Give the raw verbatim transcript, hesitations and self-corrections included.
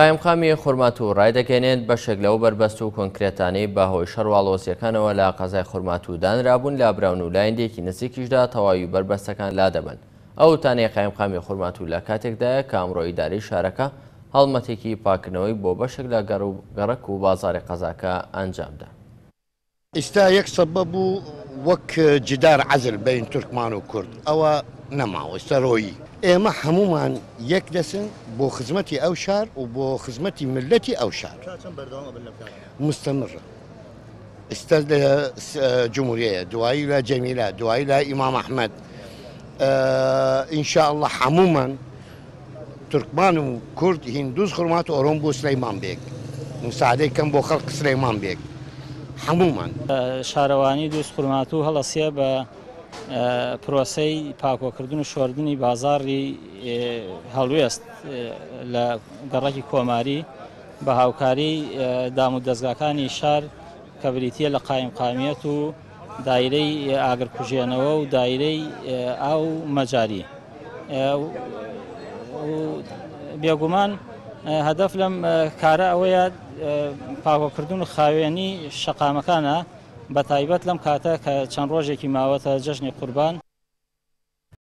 قایم خامی خورمات و رای دکنند به شکل او بربست و کنکریتانی به هوی شروالوسیکان و لقزای خورمات و دان رابون لابرانو لایندی که نزدیکش داد توایی بربستکان لادبن. او تانی قایم خامی خورمات و لکاتک ده کامروی داری شرکا حلمتی کی پاکنوی به شکل گرگ و بازار قزاکا انجام ده. استا یک سبب وک جدار عزل بین ترکمان و کرد. او نماو استروی. اما همومان یک دسن بو خدمتی آوشار و بو خدمتی ملتی آوشار. مستمره. استاد جمهوریه دعای لا جمیله دعای لا امام احمد. ان شاء الله همومان ترکمان و کرد هندوز خرمات اورم بو سلیمان بیگ. مساعده کم بو خلق سلیمان بیگ. همومان. شهروانی دوست خرمات و هلاصیه با پروسه پاکو کردن شوردنی بازاری هلویست لگرکی کوماری به هاوکاری دامو دزگاکانی شهر کبریتی لقایم قامیت و دایره آگرکوژیانو و دایره او مجاری بیگمان هدف لم کار اوید پاکو کردن خاوینی شقامکانه بتایبت لام کاته که چند روزی که ماوت جشن قربان